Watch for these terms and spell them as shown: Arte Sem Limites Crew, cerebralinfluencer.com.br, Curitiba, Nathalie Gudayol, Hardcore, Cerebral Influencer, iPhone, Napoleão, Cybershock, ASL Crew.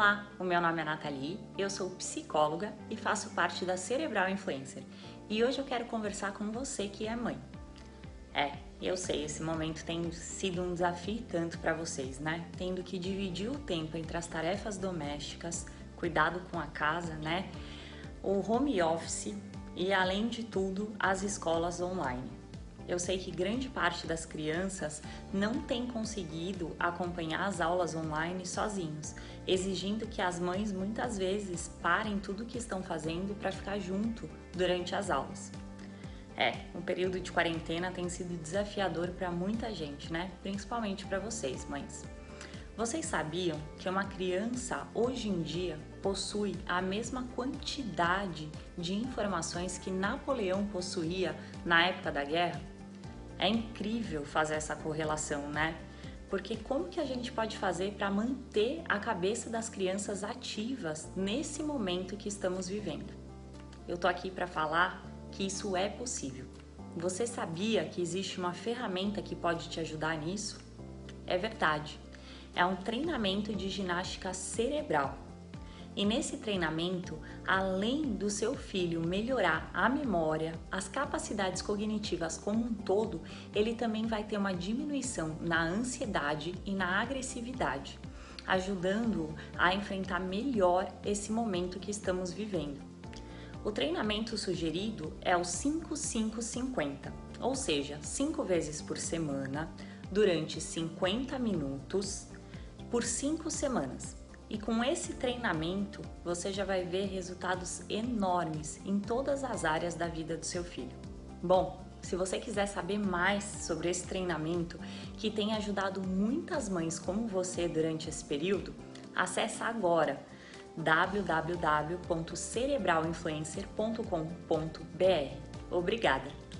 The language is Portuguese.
Olá, o meu nome é Nathalie, eu sou psicóloga e faço parte da Cerebral Influencer e hoje eu quero conversar com você que é mãe. Eu sei, esse momento tem sido um desafio tanto para vocês, né? Tendo que dividir o tempo entre as tarefas domésticas, cuidado com a casa, né? O home office e, além de tudo, as escolas online. Eu sei que grande parte das crianças não tem conseguido acompanhar as aulas online sozinhos, exigindo que as mães muitas vezes parem tudo o que estão fazendo para ficar junto durante as aulas. Um período de quarentena tem sido desafiador para muita gente, né? Principalmente para vocês, mães. Vocês sabiam que uma criança hoje em dia possui a mesma quantidade de informações que Napoleão possuía na época da guerra? É incrível fazer essa correlação, né? Porque como que a gente pode fazer para manter a cabeça das crianças ativas nesse momento que estamos vivendo? Eu tô aqui para falar que isso é possível. Você sabia que existe uma ferramenta que pode te ajudar nisso? É verdade. É um treinamento de ginástica cerebral. E nesse treinamento, além do seu filho melhorar a memória, as capacidades cognitivas como um todo, ele também vai ter uma diminuição na ansiedade e na agressividade, ajudando-o a enfrentar melhor esse momento que estamos vivendo. O treinamento sugerido é o 5-5-50, ou seja, 5 vezes por semana, durante 50 minutos, por 5 semanas. E com esse treinamento, você já vai ver resultados enormes em todas as áreas da vida do seu filho. Bom, se você quiser saber mais sobre esse treinamento, que tem ajudado muitas mães como você durante esse período, acessa agora www.cerebralinfluencer.com.br. Obrigada!